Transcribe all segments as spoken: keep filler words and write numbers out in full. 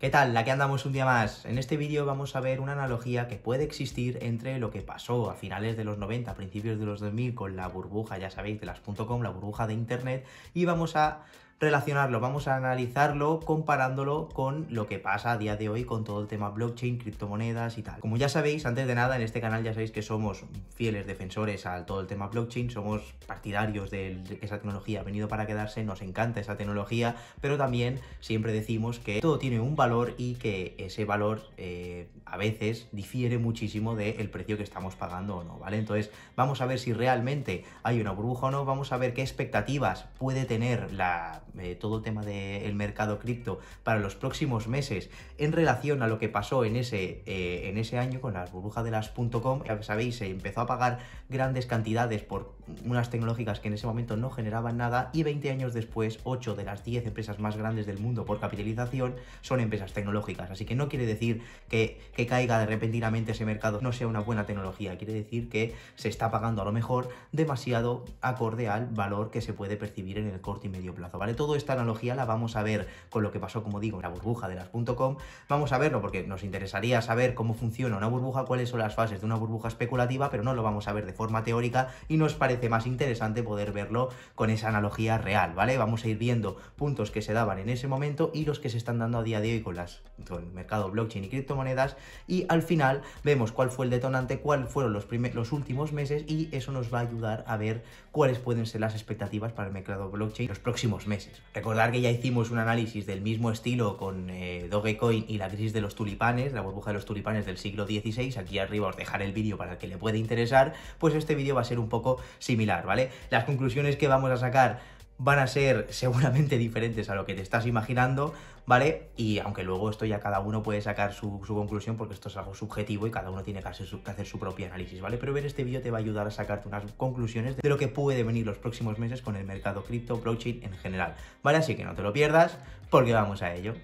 ¿Qué tal? Aquí andamos un día más. En este vídeo vamos a ver una analogía que puede existir entre lo que pasó a finales de los noventa, principios de los dos mil con la burbuja, ya sabéis, de las .com, la burbuja de internet, y vamos a relacionarlo, vamos a analizarlo comparándolo con lo que pasa a día de hoy con todo el tema blockchain, criptomonedas y tal. Como ya sabéis, antes de nada, en este canal ya sabéis que somos fieles defensores a todo el tema blockchain, somos partidarios de que esa tecnología ha venido para quedarse, nos encanta esa tecnología, pero también siempre decimos que todo tiene un valor y que ese valor eh, a veces difiere muchísimo del precio que estamos pagando o no, ¿vale? Entonces vamos a ver si realmente hay una burbuja o no, vamos a ver qué expectativas puede tener la... Eh, todo el tema del mercado cripto para los próximos meses en relación a lo que pasó en ese, eh, en ese año con las burbujas de las .com. Ya sabéis, se empezó a pagar grandes cantidades por unas tecnológicas que en ese momento no generaban nada, y veinte años después, ocho de las diez empresas más grandes del mundo por capitalización son empresas tecnológicas. Así que no quiere decir que, que caiga repentinamente ese mercado, no sea una buena tecnología, quiere decir que se está pagando a lo mejor demasiado acorde al valor que se puede percibir en el corto y medio plazo, ¿vale? Toda esta analogía la vamos a ver con lo que pasó, como digo, en la burbuja de las .com. Vamos a verlo porque nos interesaría saber cómo funciona una burbuja, cuáles son las fases de una burbuja especulativa, pero no lo vamos a ver de forma teórica y nos parece más interesante poder verlo con esa analogía real, ¿vale? Vamos a ir viendo puntos que se daban en ese momento y los que se están dando a día de hoy con, las, con el mercado blockchain y criptomonedas, y al final vemos cuál fue el detonante, cuáles fueron los, los últimos meses, y eso nos va a ayudar a ver cuáles pueden ser las expectativas para el mercado blockchain los próximos meses. Recordar que ya hicimos un análisis del mismo estilo con eh, Dogecoin y la crisis de los tulipanes, la burbuja de los tulipanes del siglo dieciséis. Aquí arriba os dejaré el vídeo para el que le pueda interesar, pues este vídeo va a ser un poco similar, ¿vale? Las conclusiones que vamos a sacar van a ser seguramente diferentes a lo que te estás imaginando, ¿vale? Y aunque luego esto ya cada uno puede sacar su, su conclusión, porque esto es algo subjetivo y cada uno tiene que hacer su, que hacer su propio análisis, ¿vale? Pero ver este vídeo te va a ayudar a sacarte unas conclusiones de lo que puede venir los próximos meses con el mercado cripto, blockchain en general, ¿vale? Así que no te lo pierdas porque vamos a ello.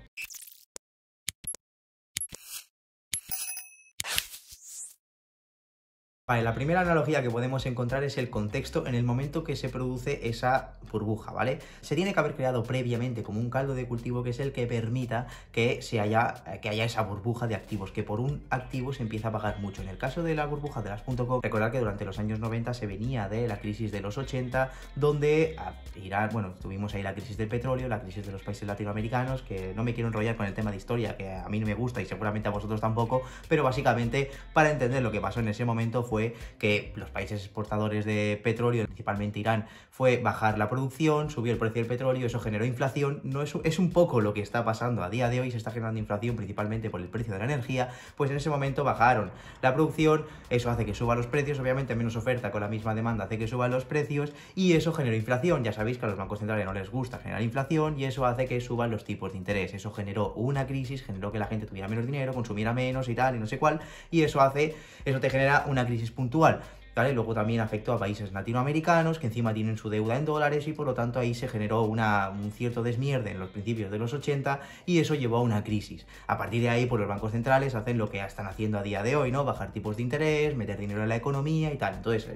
Vale, la primera analogía que podemos encontrar es el contexto en el momento que se produce esa burbuja, ¿vale? Se tiene que haber creado previamente como un caldo de cultivo que es el que permita que, se haya, que haya esa burbuja de activos, que por un activo se empieza a pagar mucho. En el caso de la burbuja de las .com, recordad que durante los años noventa se venía de la crisis de los ochenta, donde a Irán, bueno, tuvimos ahí la crisis del petróleo, la crisis de los países latinoamericanos, que no me quiero enrollar con el tema de historia, que a mí no me gusta y seguramente a vosotros tampoco, pero básicamente para entender lo que pasó en ese momento fue fue que los países exportadores de petróleo, principalmente Irán, fue bajar la producción, subió el precio del petróleo, eso generó inflación. No es, es un poco lo que está pasando a día de hoy, se está generando inflación principalmente por el precio de la energía. Pues en ese momento bajaron la producción, eso hace que suban los precios, obviamente menos oferta con la misma demanda hace que suban los precios, y eso generó inflación. Ya sabéis que a los bancos centrales no les gusta generar inflación y eso hace que suban los tipos de interés. Eso generó una crisis, generó que la gente tuviera menos dinero, consumiera menos y tal y no sé cuál, y eso hace, eso te genera una crisis puntual, ¿vale? Luego también afectó a países latinoamericanos que encima tienen su deuda en dólares, y por lo tanto ahí se generó una, un cierto desmierde en los principios de los ochenta, y eso llevó a una crisis. A partir de ahí, pues los bancos centrales hacen lo que están haciendo a día de hoy, ¿no? Bajar tipos de interés, meter dinero en la economía y tal. Entonces,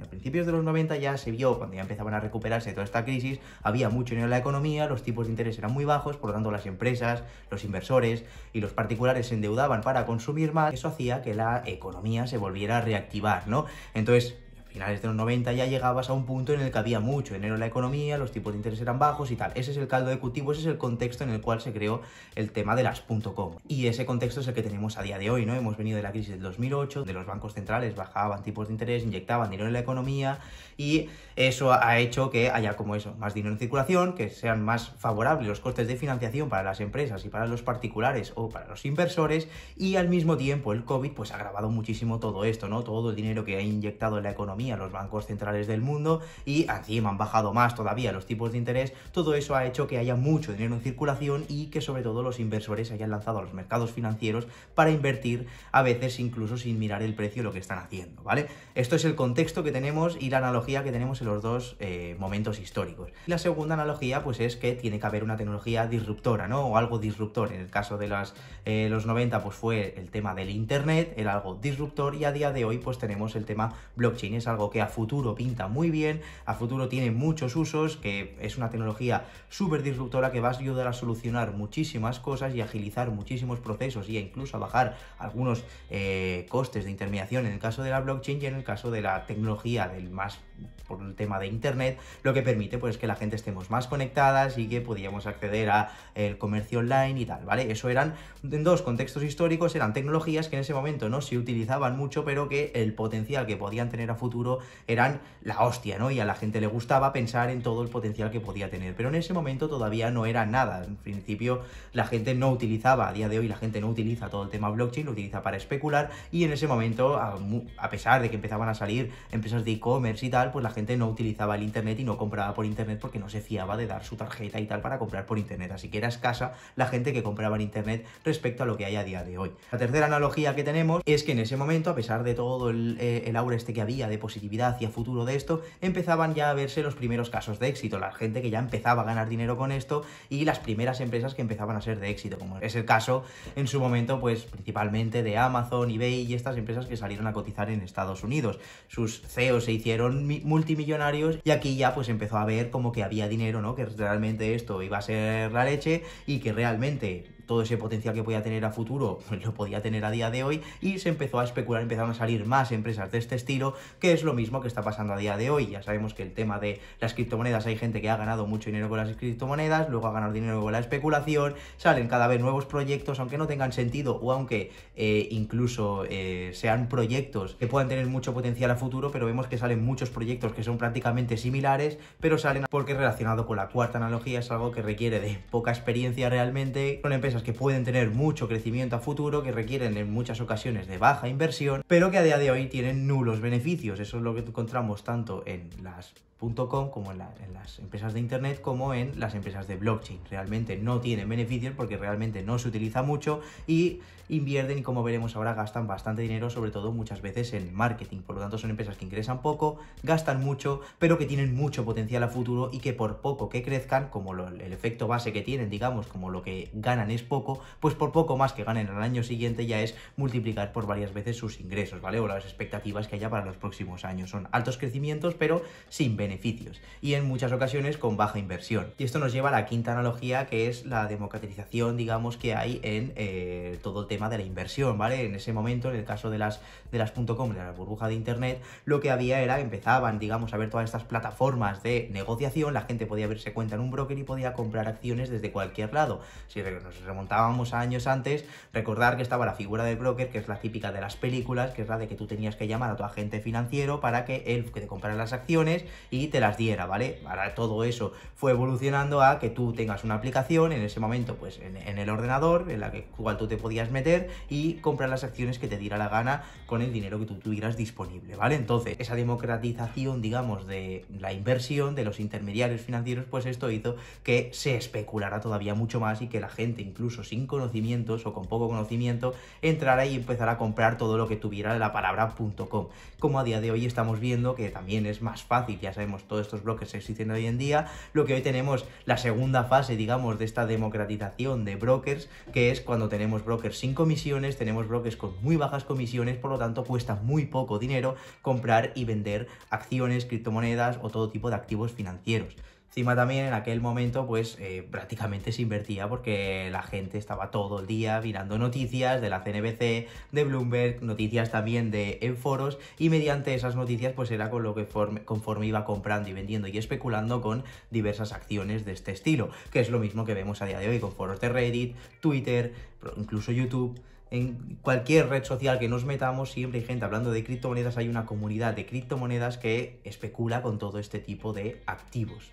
a principios de los noventa ya se vio, cuando ya empezaban a recuperarse toda esta crisis, había mucho dinero en la economía, los tipos de interés eran muy bajos, por lo tanto las empresas, los inversores y los particulares se endeudaban para consumir más. Eso hacía que la economía se volviera a reactivar, ¿no? Entonces, Entonces, a finales de los noventa ya llegabas a un punto en el que había mucho dinero en la economía, los tipos de interés eran bajos y tal. Ese es el caldo de cultivo, ese es el contexto en el cual se creó el tema de las .com. Y ese contexto es el que tenemos a día de hoy, ¿no? Hemos venido de la crisis del dos mil ocho, donde los bancos centrales bajaban tipos de interés, inyectaban dinero en la economía, y eso ha hecho que haya, como eso, más dinero en circulación, que sean más favorables los costes de financiación para las empresas y para los particulares o para los inversores, y al mismo tiempo el COVID pues ha agravado muchísimo todo esto, ¿no? Todo el dinero que ha inyectado en la economía los bancos centrales del mundo, y encima han bajado más todavía los tipos de interés. Todo eso ha hecho que haya mucho dinero en circulación y que sobre todo los inversores hayan lanzado a los mercados financieros para invertir, a veces incluso sin mirar el precio lo que están haciendo, ¿vale? Esto es el contexto que tenemos y la analogía que tenemos en los dos eh, momentos históricos. La segunda analogía pues es que tiene que haber una tecnología disruptora, ¿no? O algo disruptor. En el caso de las, eh, los noventa pues fue el tema del internet, el algo disruptor, y a día de hoy pues tenemos el tema blockchain, es algo que a futuro pinta muy bien, a futuro tiene muchos usos, que es una tecnología súper disruptora que va a ayudar a solucionar muchísimas cosas y agilizar muchísimos procesos e incluso a bajar algunos eh, costes de intermediación en el caso de la blockchain y en el caso de la tecnología del más por el tema de internet, lo que permite pues que la gente estemos más conectadas y que podíamos acceder a el comercio online y tal, ¿vale? Eso eran en dos contextos históricos, eran tecnologías que en ese momento no se utilizaban mucho, pero que el potencial que podían tener a futuro eran la hostia, ¿no? Y a la gente le gustaba pensar en todo el potencial que podía tener, pero en ese momento todavía no era nada. En principio la gente no utilizaba, a día de hoy la gente no utiliza todo el tema blockchain, lo utiliza para especular, y en ese momento, a, a pesar de que empezaban a salir empresas de e-commerce y tal, pues la gente no utilizaba el internet y no compraba por internet porque no se fiaba de dar su tarjeta y tal para comprar por internet, así que era escasa la gente que compraba en internet respecto a lo que hay a día de hoy. La tercera analogía que tenemos es que en ese momento, a pesar de todo el, eh, el aura este que había de positividad hacia futuro de esto, empezaban ya a verse los primeros casos de éxito, la gente que ya empezaba a ganar dinero con esto y las primeras empresas que empezaban a ser de éxito, como es el caso en su momento pues principalmente de Amazon, eBay y estas empresas que salieron a cotizar en Estados Unidos. Sus C E Os se hicieron multimillonarios y aquí ya pues empezó a ver como que había dinero, ¿no? Que realmente esto iba a ser la leche y que realmente todo ese potencial que podía tener a futuro lo podía tener a día de hoy, y se empezó a especular, empezaron a salir más empresas de este estilo, que es lo mismo que está pasando a día de hoy. Ya sabemos que el tema de las criptomonedas, hay gente que ha ganado mucho dinero con las criptomonedas, luego ha ganado dinero con la especulación, salen cada vez nuevos proyectos, aunque no tengan sentido o aunque eh, incluso eh, sean proyectos que puedan tener mucho potencial a futuro, pero vemos que salen muchos proyectos que son prácticamente similares, pero salen porque relacionado con la cuarta analogía es algo que requiere de poca experiencia realmente, con empresas que pueden tener mucho crecimiento a futuro, que requieren en muchas ocasiones de baja inversión, pero que a día de hoy tienen nulos beneficios. Eso es lo que encontramos tanto en las punto com como en, la, en las empresas de internet como en las empresas de blockchain. Realmente no tienen beneficios porque realmente no se utiliza mucho y invierten, y como veremos ahora, gastan bastante dinero, sobre todo muchas veces en marketing. Por lo tanto son empresas que ingresan poco, gastan mucho, pero que tienen mucho potencial a futuro y que por poco que crezcan, como lo, el efecto base que tienen, digamos, como lo que ganan es poco, pues por poco más que ganen al año siguiente ya es multiplicar por varias veces sus ingresos, ¿vale? O las expectativas que haya para los próximos años. Son altos crecimientos pero sin beneficios. beneficios y en muchas ocasiones con baja inversión. Y esto nos lleva a la quinta analogía, que es la democratización, digamos, que hay en eh, todo el tema de la inversión, ¿vale? En ese momento, en el caso de las de las .com, de la burbuja de internet, lo que había era, empezaban, digamos, a ver todas estas plataformas de negociación, la gente podía verse cuenta en un broker y podía comprar acciones desde cualquier lado. Si nos remontábamos a años antes, recordar que estaba la figura del broker, que es la típica de las películas, que es la de que tú tenías que llamar a tu agente financiero para que él que te comprara las acciones y y te las diera, ¿vale? Ahora todo eso fue evolucionando a que tú tengas una aplicación en ese momento, pues en, en el ordenador, en la que, cual tú te podías meter y comprar las acciones que te diera la gana con el dinero que tú tuvieras disponible, ¿vale? Entonces, esa democratización, digamos, de la inversión, de los intermediarios financieros, pues esto hizo que se especulara todavía mucho más y que la gente, incluso sin conocimientos o con poco conocimiento, entrara y empezara a comprar todo lo que tuviera la palabra .com. Como a día de hoy estamos viendo que también es más fácil, ya sabemos, todos estos bloques existen hoy en día, lo que hoy tenemos la segunda fase, digamos, de esta democratización de brokers, que es cuando tenemos brokers sin comisiones, tenemos brokers con muy bajas comisiones, por lo tanto cuesta muy poco dinero comprar y vender acciones, criptomonedas o todo tipo de activos financieros. Encima también en aquel momento pues eh, prácticamente se invertía porque la gente estaba todo el día mirando noticias de la C N B C, de Bloomberg, noticias también de en foros, y mediante esas noticias pues era con lo que form, conforme iba comprando y vendiendo y especulando con diversas acciones de este estilo, que es lo mismo que vemos a día de hoy con foros de Reddit, Twitter, incluso YouTube. En cualquier red social que nos metamos siempre hay gente hablando de criptomonedas, hay una comunidad de criptomonedas que especula con todo este tipo de activos.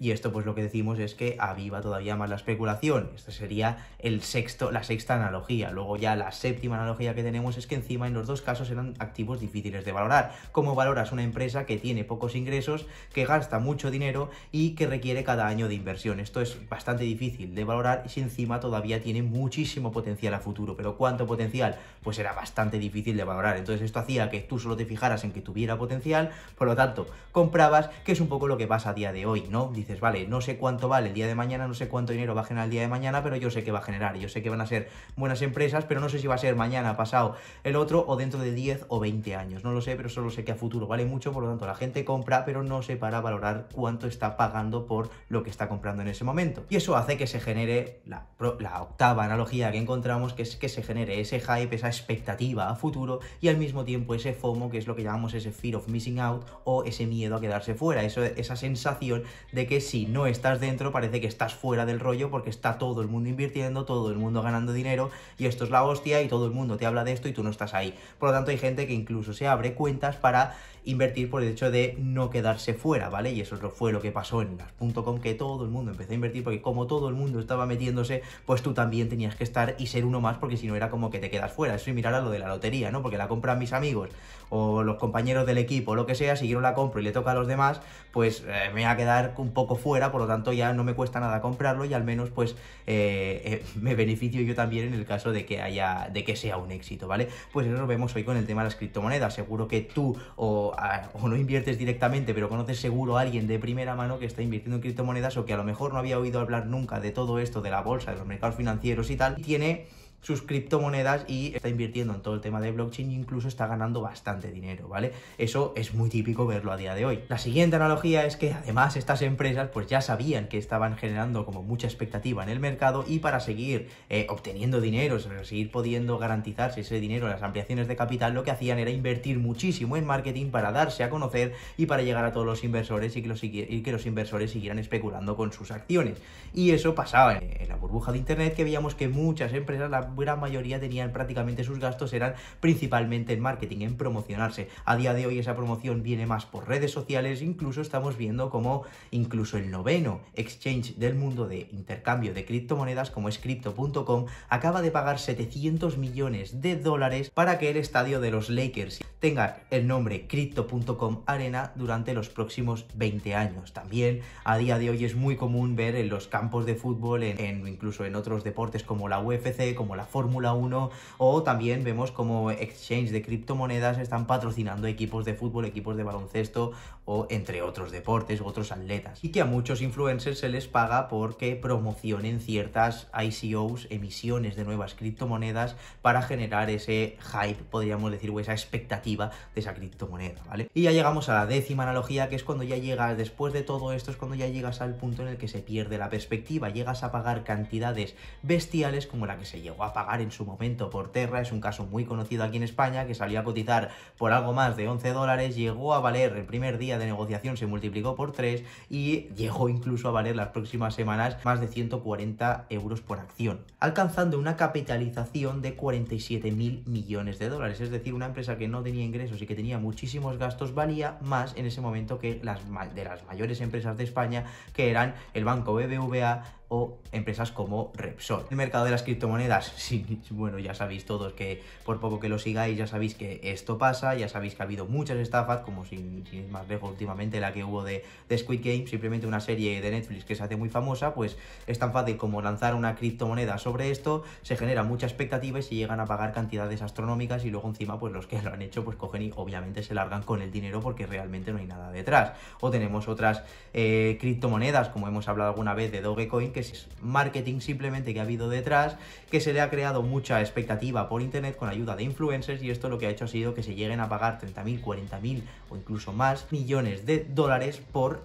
Y esto pues lo que decimos es que aviva todavía más la especulación. Esta sería el sexto, la sexta analogía. Luego ya la séptima analogía que tenemos es que encima en los dos casos eran activos difíciles de valorar. ¿Cómo valoras una empresa que tiene pocos ingresos, que gasta mucho dinero y que requiere cada año de inversión? Esto es bastante difícil de valorar y si encima todavía tiene muchísimo potencial a futuro. ¿Pero cuánto potencial? Pues era bastante difícil de valorar. Entonces esto hacía que tú solo te fijaras en que tuviera potencial, por lo tanto comprabas, que es un poco lo que pasa a día de hoy, ¿no? dices, vale, no sé cuánto vale el día de mañana, no sé cuánto dinero va a generar el día de mañana, pero yo sé que va a generar, yo sé que van a ser buenas empresas, pero no sé si va a ser mañana, pasado, el otro, o dentro de diez o veinte años, no lo sé, pero solo sé que a futuro vale mucho, por lo tanto la gente compra, pero no se para a valorar cuánto está pagando por lo que está comprando en ese momento. Y eso hace que se genere la, la octava analogía que encontramos, que es que se genere ese hype, esa expectativa a futuro, y al mismo tiempo ese FOMO, que es lo que llamamos ese fear of missing out, o ese miedo a quedarse fuera, eso, esa sensación de que si no estás dentro parece que estás fuera del rollo porque está todo el mundo invirtiendo, todo el mundo ganando dinero y esto es la hostia y todo el mundo te habla de esto y tú no estás ahí. Por lo tanto hay gente que incluso se abre cuentas para invertir por el hecho de no quedarse fuera, ¿vale? Y eso fue lo que pasó en las punto com, que todo el mundo empezó a invertir porque como todo el mundo estaba metiéndose, pues tú también tenías que estar y ser uno más, porque si no era como que te quedas fuera. Eso es mirar a lo de la lotería, ¿no? Porque la compran mis amigos o los compañeros del equipo o lo que sea, si yo no la compro y le toca a los demás, pues eh, me va a quedar un poco fuera, por lo tanto ya no me cuesta nada comprarlo y al menos pues eh, eh, me beneficio yo también en el caso de que haya, de que sea un éxito, ¿vale? Pues eso lo vemos hoy con el tema de las criptomonedas. Seguro que tú o, a, o no inviertes directamente, pero conoces seguro a alguien de primera mano que está invirtiendo en criptomonedas o que a lo mejor no había oído hablar nunca de todo esto, de la bolsa, de los mercados financieros y tal, y tiene sus criptomonedas y está invirtiendo en todo el tema de blockchain e incluso está ganando bastante dinero, ¿vale? Eso es muy típico verlo a día de hoy. La siguiente analogía es que además estas empresas pues ya sabían que estaban generando como mucha expectativa en el mercado y para seguir eh, obteniendo dinero, para seguir pudiendo garantizarse ese dinero en las ampliaciones de capital, lo que hacían era invertir muchísimo en marketing para darse a conocer y para llegar a todos los inversores y que los, y que los inversores siguieran especulando con sus acciones. Y eso pasaba en la burbuja de internet, que veíamos que muchas empresas, la gran mayoría, tenían prácticamente sus gastos eran principalmente en marketing, en promocionarse. A día de hoy esa promoción viene más por redes sociales, incluso estamos viendo como incluso el noveno exchange del mundo de intercambio de criptomonedas, como es cripto punto com, acaba de pagar setecientos millones de dólares para que el estadio de los Lakers tenga el nombre cripto punto com Arena durante los próximos veinte años. También a día de hoy es muy común ver en los campos de fútbol, en, en, incluso en otros deportes como la U F C, como la Fórmula uno, o también vemos como exchange de criptomonedas están patrocinando equipos de fútbol, equipos de baloncesto o entre otros deportes u otros atletas, y que a muchos influencers se les paga porque promocionen ciertas I C Os, emisiones de nuevas criptomonedas, para generar ese hype, podríamos decir, o esa expectativa de esa criptomoneda, ¿vale? Y ya llegamos a la décima analogía, que es cuando ya llegas, después de todo esto, es cuando ya llegas al punto en el que se pierde la perspectiva, llegas a pagar cantidades bestiales como la que se llegó a pagar en su momento por Terra. Es un caso muy conocido aquí en España, que salió a cotizar por algo más de once dólares, llegó a valer, el primer día de negociación se multiplicó por tres y llegó incluso a valer las próximas semanas más de ciento cuarenta euros por acción, alcanzando una capitalización de cuarenta y siete mil millones de dólares. Es decir, una empresa que no tenía ingresos y que tenía muchísimos gastos valía más en ese momento que las de las mayores empresas de España, que eran el banco B B V A o empresas como Repsol. El mercado de las criptomonedas, sí, bueno, ya sabéis todos que por poco que lo sigáis, ya sabéis que esto pasa, ya sabéis que ha habido muchas estafas, como sin, sin ir más lejos últimamente la que hubo de, de Squid Game, simplemente una serie de Netflix que se hace muy famosa. Pues es tan fácil como lanzar una criptomoneda sobre esto, se genera mucha expectativa y se llegan a pagar cantidades astronómicas, y luego encima pues los que lo han hecho pues cogen y obviamente se largan con el dinero porque realmente no hay nada detrás. O tenemos otras eh, criptomonedas, como hemos hablado alguna vez de Dogecoin, que es marketing simplemente que ha habido detrás, que se le ha creado mucha expectativa por internet con ayuda de influencers, y esto lo que ha hecho ha sido que se lleguen a pagar treinta mil, cuarenta mil o incluso más millones de dólares por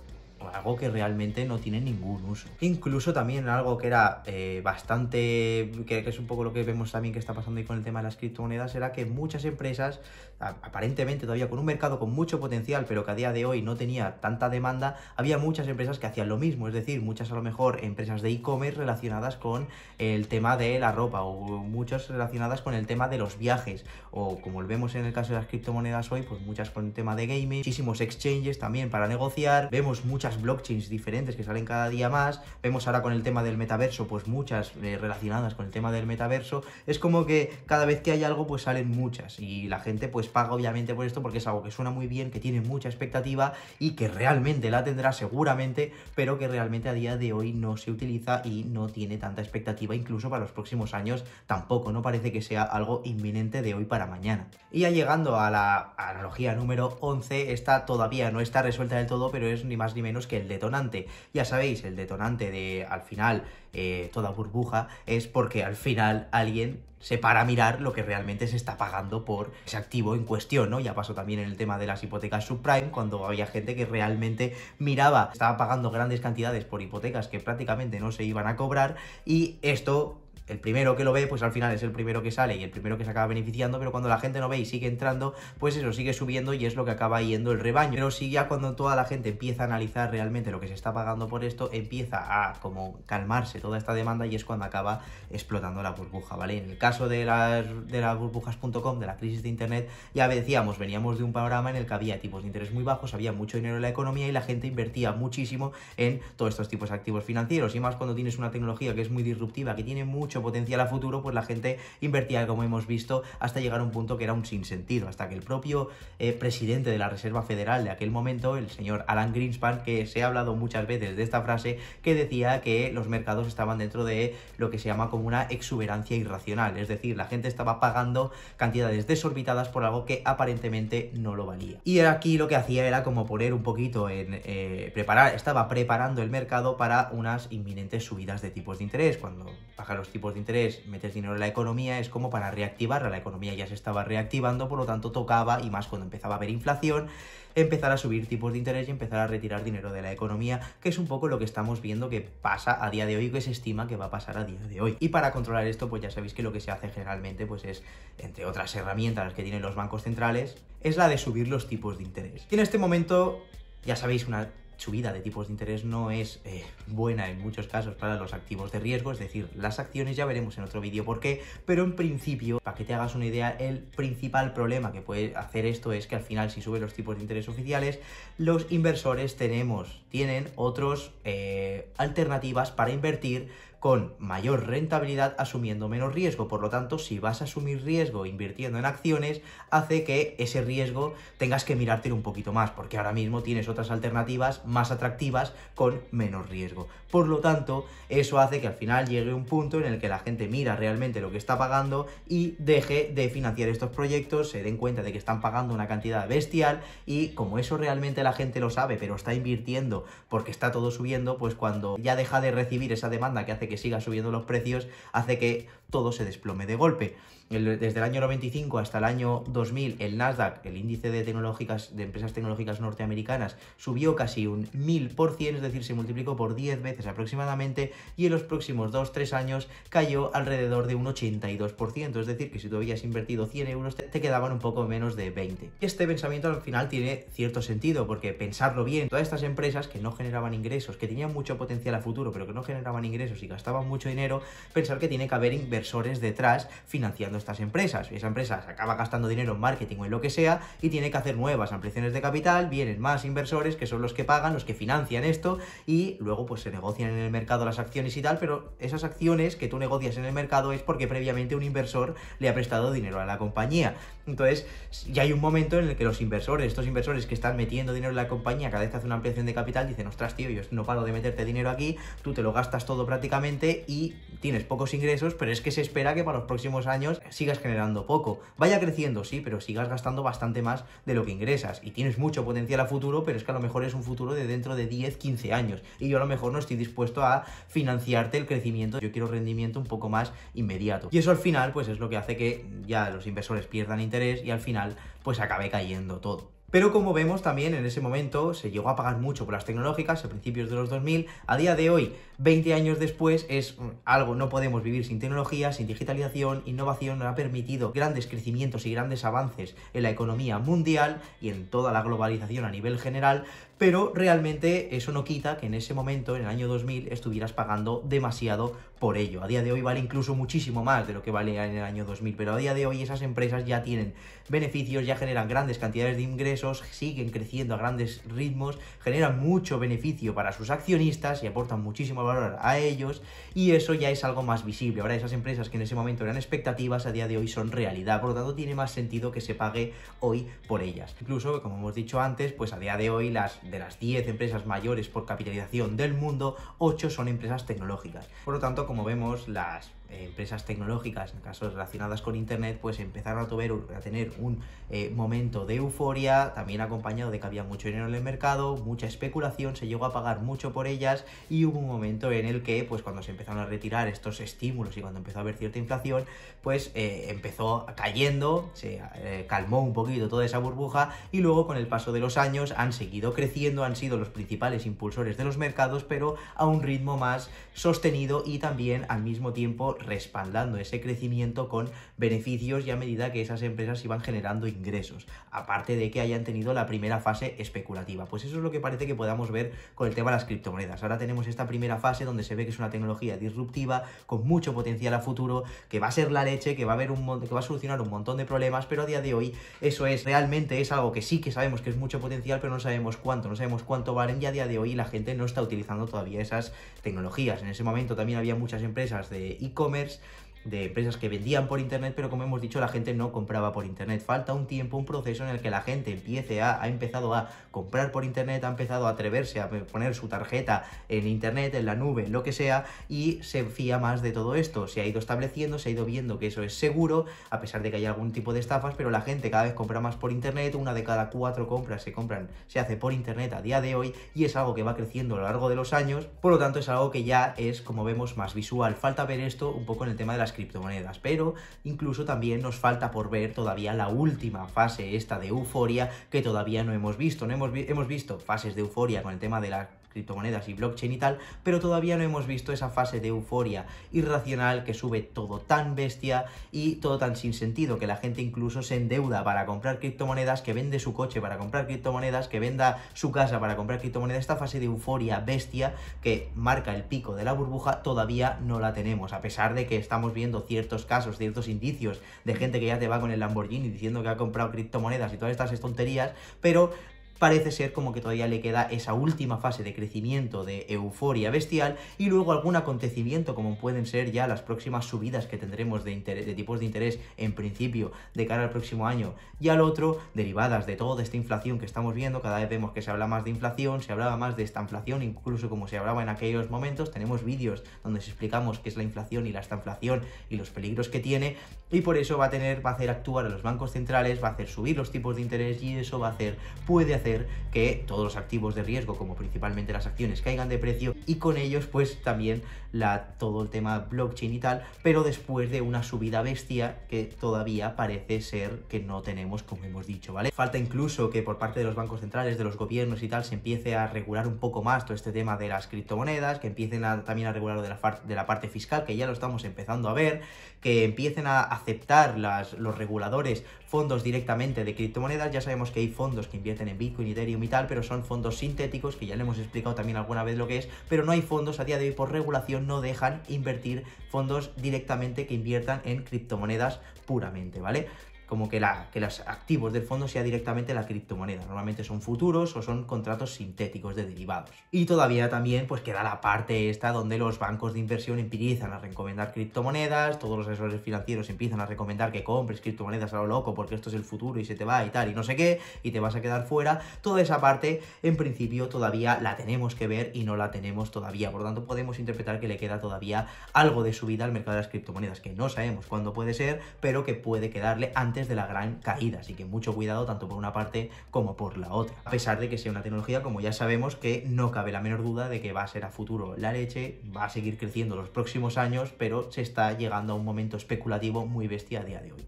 algo que realmente no tiene ningún uso. Incluso también algo que era eh, bastante, que, que es un poco lo que vemos también que está pasando ahí con el tema de las criptomonedas, era que muchas empresas, a, aparentemente todavía con un mercado con mucho potencial, pero que a día de hoy no tenía tanta demanda, había muchas empresas que hacían lo mismo. Es decir, muchas a lo mejor empresas de e-commerce relacionadas con el tema de la ropa, o muchas relacionadas con el tema de los viajes, o como lo vemos en el caso de las criptomonedas hoy, pues muchas con el tema de gaming, muchísimos exchanges también para negociar, vemos muchas blockchains diferentes que salen cada día más, vemos ahora con el tema del metaverso pues muchas eh, relacionadas con el tema del metaverso. Es como que cada vez que hay algo pues salen muchas, y la gente pues paga obviamente por esto porque es algo que suena muy bien, que tiene mucha expectativa y que realmente la tendrá seguramente, pero que realmente a día de hoy no se utiliza y no tiene tanta expectativa, incluso para los próximos años tampoco, no parece que sea algo inminente de hoy para mañana. Y ya llegando a la analogía número once, esta todavía no está resuelta del todo, pero es ni más ni menos menos que el detonante. Ya sabéis, el detonante de al final eh, toda burbuja es porque al final alguien se para a mirar lo que realmente se está pagando por ese activo en cuestión, ¿no? Ya pasó también en el tema de las hipotecas subprime, cuando había gente que realmente miraba, estaba pagando grandes cantidades por hipotecas que prácticamente no se iban a cobrar, y esto, el primero que lo ve, pues al final es el primero que sale y el primero que se acaba beneficiando, pero cuando la gente no ve y sigue entrando, pues eso sigue subiendo y es lo que acaba yendo el rebaño. Pero si ya cuando toda la gente empieza a analizar realmente lo que se está pagando por esto, empieza a como calmarse toda esta demanda y es cuando acaba explotando la burbuja, ¿vale? En el caso de las, de las burbujas punto com, de la crisis de internet, ya decíamos, veníamos de un panorama en el que había tipos de interés muy bajos, había mucho dinero en la economía y la gente invertía muchísimo en todos estos tipos de activos financieros, y más cuando tienes una tecnología que es muy disruptiva, que tiene mucho potencial a futuro, pues la gente invertía, como hemos visto, hasta llegar a un punto que era un sinsentido, hasta que el propio eh, presidente de la Reserva Federal de aquel momento, el señor Alan Greenspan, que se ha hablado muchas veces de esta frase, que decía que los mercados estaban dentro de lo que se llama como una exuberancia irracional, es decir, la gente estaba pagando cantidades desorbitadas por algo que aparentemente no lo valía. Y aquí lo que hacía era como poner un poquito en eh, preparar, estaba preparando el mercado para unas inminentes subidas de tipos de interés. Cuando bajan los tipos de interés, metes dinero en la economía, es como para reactivarla. La economía ya se estaba reactivando, por lo tanto tocaba, y más cuando empezaba a haber inflación, empezar a subir tipos de interés y empezar a retirar dinero de la economía, que es un poco lo que estamos viendo que pasa a día de hoy, que se estima que va a pasar a día de hoy. Y para controlar esto, pues ya sabéis que lo que se hace generalmente, pues es, entre otras herramientas que tienen los bancos centrales, es la de subir los tipos de interés. Y en este momento, ya sabéis, una subida de tipos de interés no es eh, buena en muchos casos para los activos de riesgo, es decir, las acciones. Ya veremos en otro vídeo por qué, pero en principio, para que te hagas una idea, el principal problema que puede hacer esto es que al final, si suben los tipos de interés oficiales, los inversores tenemos, tienen otras eh, alternativas para invertir con mayor rentabilidad asumiendo menos riesgo. Por lo tanto, si vas a asumir riesgo invirtiendo en acciones, hace que ese riesgo tengas que mirártelo un poquito más, porque ahora mismo tienes otras alternativas más atractivas con menos riesgo. Por lo tanto, eso hace que al final llegue un punto en el que la gente mira realmente lo que está pagando y deje de financiar estos proyectos, se den cuenta de que están pagando una cantidad bestial, y como eso realmente la gente lo sabe, pero está invirtiendo porque está todo subiendo, pues cuando ya deja de recibir esa demanda que hace que sigan subiendo los precios, hace que todo se desplome de golpe. Desde el año noventa y cinco hasta el año dos mil, el Nasdaq, el índice de, tecnológicas, de empresas tecnológicas norteamericanas, subió casi un mil por ciento, es decir, se multiplicó por diez veces aproximadamente, y en los próximos dos a tres años cayó alrededor de un ochenta y dos por ciento, es decir, que si tú habías invertido cien euros, te, te quedaban un poco menos de veinte. Este pensamiento al final tiene cierto sentido, porque pensarlo bien, todas estas empresas que no generaban ingresos, que tenían mucho potencial a futuro, pero que no generaban ingresos y gastaban mucho dinero, pensar que tiene que haber inversores detrás financiando estas empresas. Esa empresa se acaba gastando dinero en marketing o en lo que sea y tiene que hacer nuevas ampliaciones de capital, vienen más inversores que son los que pagan, los que financian esto, y luego pues se negocian en el mercado las acciones y tal, pero esas acciones que tú negocias en el mercado es porque previamente un inversor le ha prestado dinero a la compañía. Entonces ya hay un momento en el que los inversores, estos inversores que están metiendo dinero en la compañía, cada vez que hace una ampliación de capital dicen, ostras tío, yo no paro de meterte dinero aquí, tú te lo gastas todo prácticamente y tienes pocos ingresos, pero es que se espera que para los próximos años sigas generando poco, vaya creciendo, sí, pero sigas gastando bastante más de lo que ingresas, y tienes mucho potencial a futuro, pero es que a lo mejor es un futuro de dentro de diez, quince años, y yo a lo mejor no estoy dispuesto a financiarte el crecimiento, yo quiero rendimiento un poco más inmediato. Y eso al final pues es lo que hace que ya los inversores pierdan interés y al final pues acabe cayendo todo. Pero como vemos también en ese momento se llegó a pagar mucho por las tecnológicas a principios de los dos mil, a día de hoy, veinte años después, es algo, no podemos vivir sin tecnología, sin digitalización, innovación nos ha permitido grandes crecimientos y grandes avances en la economía mundial y en toda la globalización a nivel general, pero realmente eso no quita que en ese momento, en el año dos mil, estuvieras pagando demasiado por ello. A día de hoy vale incluso muchísimo más de lo que valía en el año dos mil, pero a día de hoy esas empresas ya tienen beneficios, ya generan grandes cantidades de ingresos, siguen creciendo a grandes ritmos, generan mucho beneficio para sus accionistas y aportan muchísimo valor a ellos, y eso ya es algo más visible. Ahora esas empresas que en ese momento eran expectativas, a día de hoy son realidad, por lo tanto tiene más sentido que se pague hoy por ellas. Incluso, como hemos dicho antes, pues a día de hoy las de las diez empresas mayores por capitalización del mundo, ocho son empresas tecnológicas. Por lo tanto, como vemos, las eh, empresas tecnológicas, en casos relacionadas con Internet, pues empezaron a, tuver, a tener un eh, momento de euforia, también acompañado de que había mucho dinero en el mercado, mucha especulación, se llegó a pagar mucho por ellas, y hubo un momento en el que, pues cuando se empezaron a retirar estos estímulos y cuando empezó a haber cierta inflación, pues eh, empezó cayendo, se eh, calmó un poquito toda esa burbuja, y luego con el paso de los años han seguido creciendo, han sido los principales impulsores de los mercados, pero a un ritmo más sostenido y también al mismo tiempo respaldando ese crecimiento con beneficios, y a medida que esas empresas iban generando ingresos, aparte de que hayan tenido la primera fase especulativa. Pues eso es lo que parece que podamos ver con el tema de las criptomonedas. Ahora tenemos esta primera fase donde se ve que es una tecnología disruptiva, con mucho potencial a futuro, que va a ser la leche, que va a haber un, que va a solucionar un montón de problemas, pero a día de hoy eso es realmente es algo que sí que sabemos que es mucho potencial, pero no sabemos cuánto, no sabemos cuánto valen, y a día de hoy la gente no está utilizando todavía esas tecnologías. En ese momento también había muchas empresas de e-commerce, de empresas que vendían por internet, pero como hemos dicho, la gente no compraba por internet. Falta un tiempo, un proceso en el que la gente empiece a, ha empezado a comprar por internet, ha empezado a atreverse a poner su tarjeta en internet, en la nube, lo que sea, y se fía más de todo esto. Se ha ido estableciendo, se ha ido viendo que eso es seguro, a pesar de que hay algún tipo de estafas, pero la gente cada vez compra más por internet. Una de cada cuatro compras se compran, se hace por internet a día de hoy, y es algo que va creciendo a lo largo de los años, por lo tanto es algo que ya es, como vemos, más visual. Falta ver esto un poco en el tema de las criptomonedas, pero incluso también nos falta por ver todavía la última fase esta de euforia, que todavía no hemos visto. No hemos, vi hemos visto fases de euforia con el tema de las criptomonedas y blockchain y tal, pero todavía no hemos visto esa fase de euforia irracional, que sube todo tan bestia y todo tan sin sentido, que la gente incluso se endeuda para comprar criptomonedas, que vende su coche para comprar criptomonedas, que venda su casa para comprar criptomonedas. Esta fase de euforia bestia que marca el pico de la burbuja todavía no la tenemos, a pesar de que estamos viendo ciertos casos, ciertos indicios de gente que ya te va con el Lamborghini diciendo que ha comprado criptomonedas y todas estas tonterías, pero parece ser como que todavía le queda esa última fase de crecimiento, de euforia bestial, y luego algún acontecimiento, como pueden ser ya las próximas subidas que tendremos de, interés, de tipos de interés, en principio de cara al próximo año y al otro, derivadas de toda esta inflación que estamos viendo. Cada vez vemos que se habla más de inflación, se hablaba más de estanflación, incluso como se hablaba en aquellos momentos. Tenemos vídeos donde se explicamos qué es la inflación y la estanflación y los peligros que tiene, y por eso va a tener, va a hacer actuar a los bancos centrales, va a hacer subir los tipos de interés, y eso va a hacer, puede hacer que todos los activos de riesgo, como principalmente las acciones, caigan de precio, y con ellos pues también la, todo el tema blockchain y tal, pero después de una subida bestia que todavía parece ser que no tenemos, como hemos dicho, ¿vale? Falta incluso que por parte de los bancos centrales, de los gobiernos y tal, se empiece a regular un poco más todo este tema de las criptomonedas, que empiecen a, también a regular de la, de la parte fiscal, que ya lo estamos empezando a ver, que empiecen a aceptar las, los reguladores fondos directamente de criptomonedas. Ya sabemos que hay fondos que invierten en Bitcoin, Ethereum y tal, pero son fondos sintéticos, que ya le hemos explicado también alguna vez lo que es, pero no hay fondos a día de hoy, por regulación no dejan invertir fondos directamente que inviertan en criptomonedas puramente, ¿vale? Como que, la, que los activos del fondo sea directamente la criptomoneda. Normalmente son futuros o son contratos sintéticos de derivados. Y todavía también pues queda la parte esta donde los bancos de inversión empiezan a recomendar criptomonedas, todos los asesores financieros empiezan a recomendar que compres criptomonedas a lo loco porque esto es el futuro y se te va y tal y no sé qué y te vas a quedar fuera. Toda esa parte en principio todavía la tenemos que ver y no la tenemos todavía. Por lo tanto podemos interpretar que le queda todavía algo de subida al mercado de las criptomonedas, que no sabemos cuándo puede ser, pero que puede quedarle antes de la gran caída, así que mucho cuidado tanto por una parte como por la otra, a pesar de que sea una tecnología, como ya sabemos, que no cabe la menor duda de que va a ser a futuro la leche, va a seguir creciendo los próximos años, pero se está llegando a un momento especulativo muy bestia a día de hoy.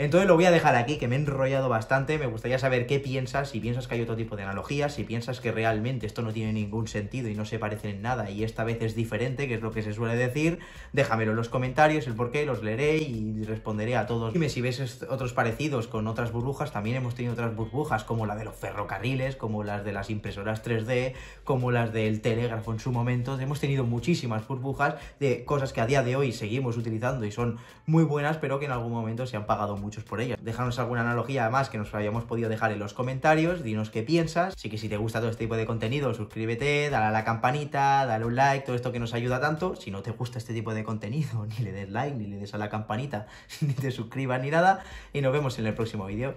Entonces lo voy a dejar aquí, que me he enrollado bastante. Me gustaría saber qué piensas, si piensas que hay otro tipo de analogías, si piensas que realmente esto no tiene ningún sentido y no se parecen en nada y esta vez es diferente, que es lo que se suele decir. Déjamelo en los comentarios, el porqué, los leeré y responderé a todos. Dime si ves otros parecidos con otras burbujas. También hemos tenido otras burbujas, como la de los ferrocarriles, como las de las impresoras tres D, como las del telégrafo en su momento. Hemos tenido muchísimas burbujas de cosas que a día de hoy seguimos utilizando y son muy buenas, pero que en algún momento se han pagado mucho muchos por ellas. Déjanos alguna analogía además que nos hayamos podido dejar en los comentarios, dinos qué piensas. Así que si te gusta todo este tipo de contenido, suscríbete, dale a la campanita, dale un like, todo esto que nos ayuda tanto. Si no te gusta este tipo de contenido, ni le des like, ni le des a la campanita, ni te suscribas, ni nada, y nos vemos en el próximo vídeo.